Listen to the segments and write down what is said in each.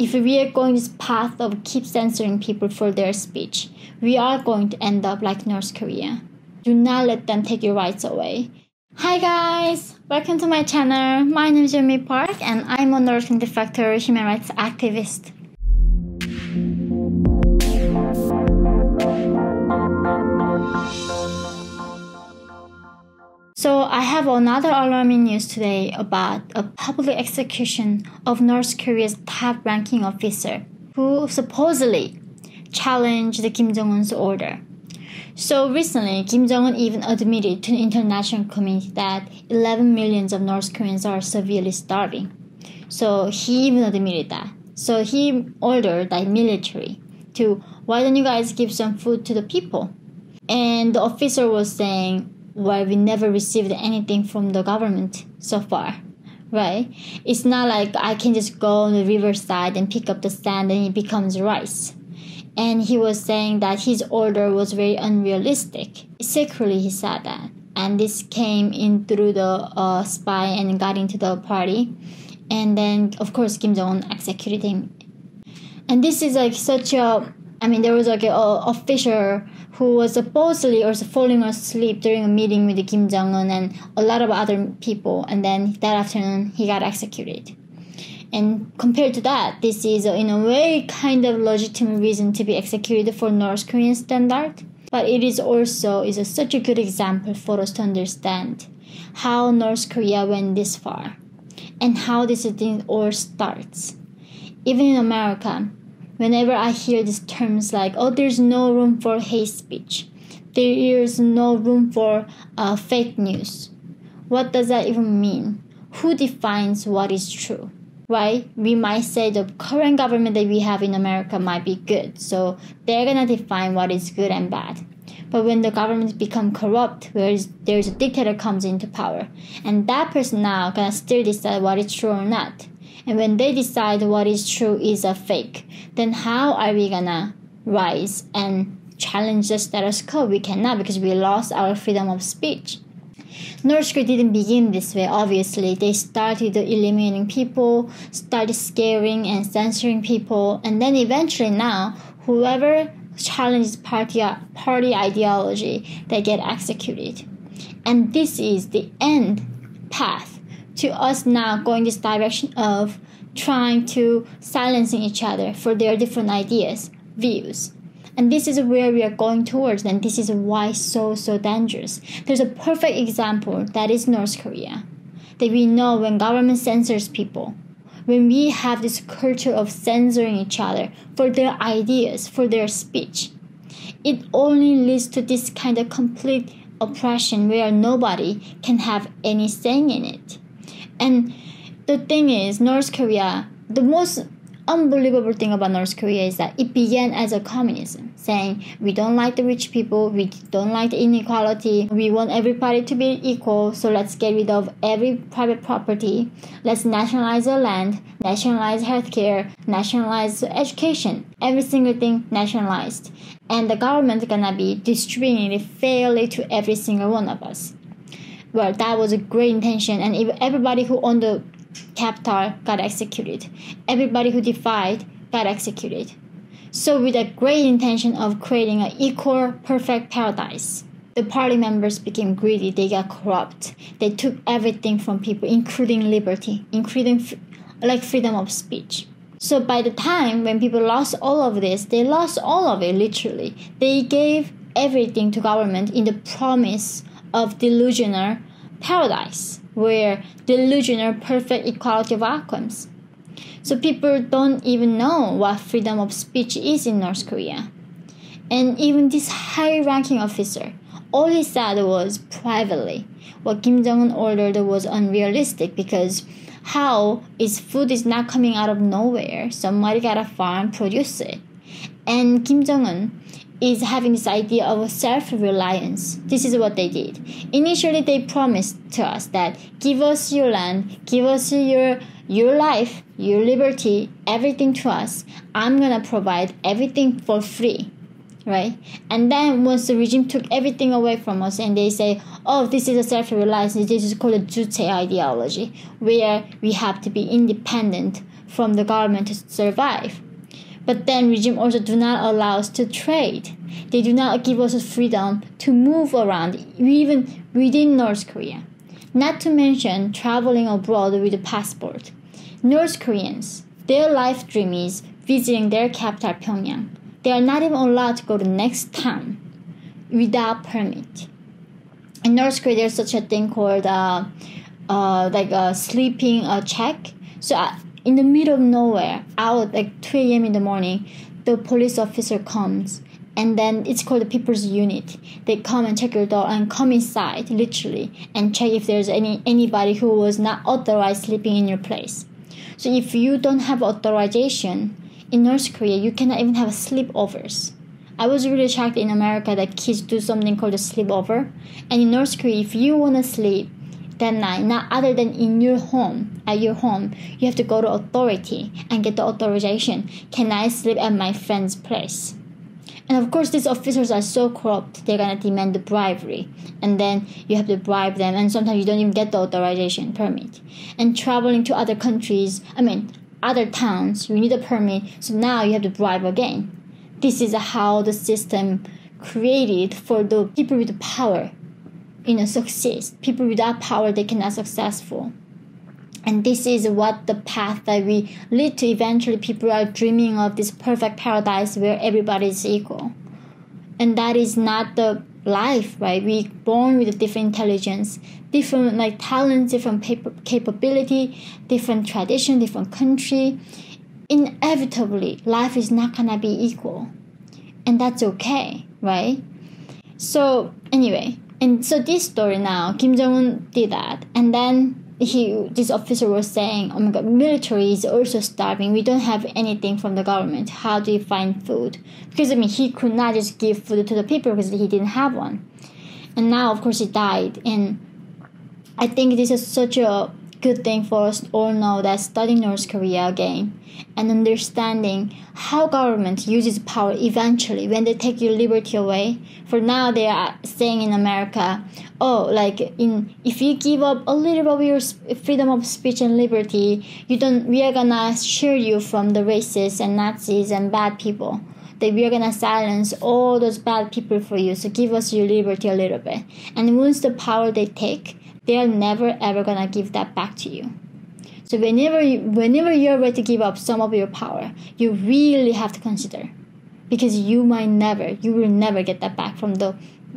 If we are going this path of keep censoring people for their speech, we are going to end up like North Korea. Do not let them take your rights away. Hi guys! Welcome to my channel. My name is Yeonmi Park and I'm a North Korean de facto human rights activist. So I have another alarming news today about a public execution of North Korea's top-ranking officer who supposedly challenged Kim Jong-un's order. So recently, Kim Jong-un even admitted to the international community that 11 million of North Koreans are severely starving. So he even admitted that. So he ordered the military to, why don't you guys give some food to the people? And the officer was saying, well, we never received anything from the government so far, right? It's not like I can just go on the riverside and pick up the sand and it becomes rice. And he was saying that his order was very unrealistic. Secretly, he said that. And this came in through the spy and got into the party. And then, of course, Kim Jong-un executed him. And this is like such a... I mean, there was like an official who was supposedly also falling asleep during a meeting with Kim Jong-un and a lot of other people. And then that afternoon, he got executed. And compared to that, this is in a way kind of legitimate reason to be executed for North Korean standard. But it is also such a good example for us to understand how North Korea went this far and how this thing all starts. Even in America, whenever I hear these terms like, oh, there's no room for hate speech, there is no room for fake news, what does that even mean? Who defines what is true? Right? We might say the current government that we have in America might be good, so they're gonna define what is good and bad. But when the government becomes corrupt, there's a dictator comes into power, and that person now gonna still decide what is true or not. And when they decide what is true is a fake, then how are we gonna rise and challenge the status quo? We cannot, because we lost our freedom of speech. North Korea didn't begin this way, obviously. They started eliminating people, started scaring and censoring people, and then eventually now, whoever challenges party ideology, they get executed. And this is the end path to us now going this direction of trying to silencing each other for their different ideas, views. And this is where we are going towards, and this is why it's so dangerous. There's a perfect example that is North Korea. That we know when government censors people, when we have this culture of censoring each other for their ideas, for their speech, it only leads to this kind of complete oppression where nobody can have any saying in it. And the thing is, North Korea, the most unbelievable thing about North Korea is that it began as a communism, saying we don't like the rich people, we don't like the inequality, we want everybody to be equal, so let's get rid of every private property, let's nationalize the land, nationalize healthcare, nationalize education, every single thing nationalized, and the government is gonna be distributing it fairly to every single one of us. Well, that was a great intention, and if everybody who owned the capital got executed. Everybody who defied got executed. So with a great intention of creating an equal, perfect paradise, the party members became greedy. They got corrupt. They took everything from people, including liberty, including freedom of speech. So by the time when people lost all of this, they lost all of it, literally. They gave everything to government in the promise of delusional paradise, where delusional perfect equality of outcomes. So people don't even know what freedom of speech is in North Korea. And even this high-ranking officer, all he said was privately. What Kim Jong-un ordered was unrealistic, because how is food is not coming out of nowhere? Somebody got a farm, produce it. And Kim Jong-un is having this idea of self-reliance. This is what they did. Initially, they promised to us that give us your land, give us your life, your liberty, everything to us. I'm gonna provide everything for free, right? And then once the regime took everything away from us and they say, oh, this is a self-reliance, this is called a juche ideology, where we have to be independent from the government to survive. But then regime also do not allow us to trade. They do not give us freedom to move around, even within North Korea. Not to mention traveling abroad with a passport. North Koreans, their life dream is visiting their capital Pyongyang. They are not even allowed to go to the next town without permit. In North Korea, there's such a thing called a sleeping check. So in the middle of nowhere, out like 2 a.m. in the morning, the police officer comes. And then it's called the People's Unit. They come and check your door and come inside, literally, and check if there's anybody who was not authorized sleeping in your place. So if you don't have authorization in North Korea, you cannot even have sleepovers. I was really shocked in America that kids do something called a sleepover. And in North Korea, if you want to sleep that night, not other than in your home, at your home, you have to go to authority and get the authorization. Can I sleep at my friend's place? And of course, these officers are so corrupt, they're going to demand the bribery. And then you have to bribe them. And sometimes you don't even get the authorization permit. And traveling to other countries, other towns, you need a permit. So now you have to bribe again. This is how the system created for the people with power, succeed. People without power, they cannot successful. And this is what the path that we lead to. Eventually, people are dreaming of this perfect paradise where everybody is equal. And that is not the life, right? We're born with a different intelligence, different talents, different capability, different tradition, different country. Inevitably, life is not going to be equal. And that's okay, right? So anyway, and so this story now, Kim Jong-un did that. And then this officer was saying, oh my God, military is also starving. We don't have anything from the government. How do you find food? Because, he could not just give food to the people because he didn't have one. And now, of course, he died. And I think this is such a good thing for us all know that studying North Korea again and understanding how government uses power eventually when they take your liberty away. For now, they are saying in America, if you give up a little bit of your freedom of speech and liberty, we are gonna shear you from the racists and Nazis and bad people. That we are gonna silence all those bad people for you. So give us your liberty a little bit. And once the power they take, they are never ever gonna give that back to you. So whenever you're ready to give up some of your power, you really have to consider, because you will never get that back from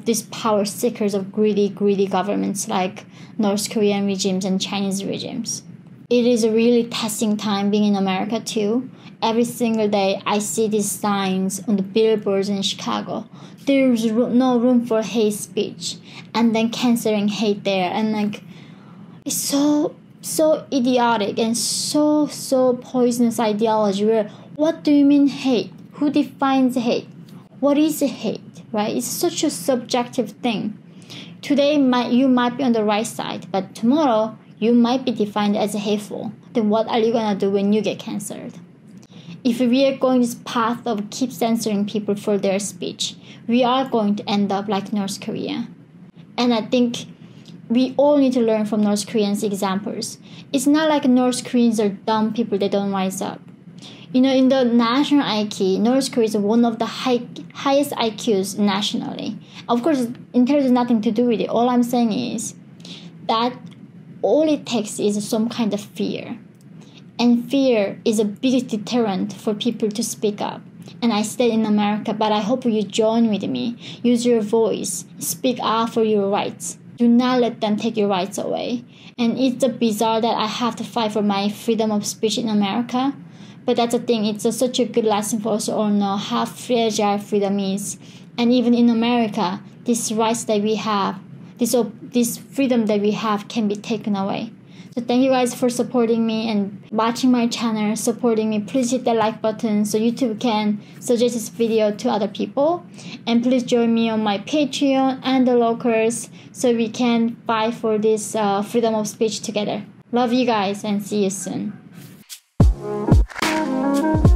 these power seekers of greedy governments like North Korean regimes and Chinese regimes. It is a really testing time being in America too. Every single day I see these signs on the billboards in Chicago. There's no room for hate speech, and then canceling hate there, and it's so idiotic and so poisonous ideology where what do you mean hate? Who defines hate? What is hate? Right? It's such a subjective thing. Today, you might be on the right side, but tomorrow, you might be defined as hateful. Then what are you going to do when you get canceled? If we are going this path of keep censoring people for their speech, we are going to end up like North Korea. And I think we all need to learn from North Koreans' examples. It's not like North Koreans are dumb people, they don't rise up. In the national IQ, North Korea is one of the highest IQs nationally. Of course, intelligence has nothing to do with it. All I'm saying is that all it takes is some kind of fear. And fear is a big deterrent for people to speak up. And I stay in America, but I hope you join with me. Use your voice. Speak out for your rights. Do not let them take your rights away. And it's bizarre that I have to fight for my freedom of speech in America. But that's the thing, it's such a good lesson for us all know how fragile freedom is. And even in America, these rights that we have, this freedom that we have can be taken away. So thank you guys for supporting me and watching my channel, supporting me. Please hit the like button so YouTube can suggest this video to other people. And please join me on my Patreon and the Locals so we can fight for this freedom of speech together. Love you guys and see you soon. Thank you.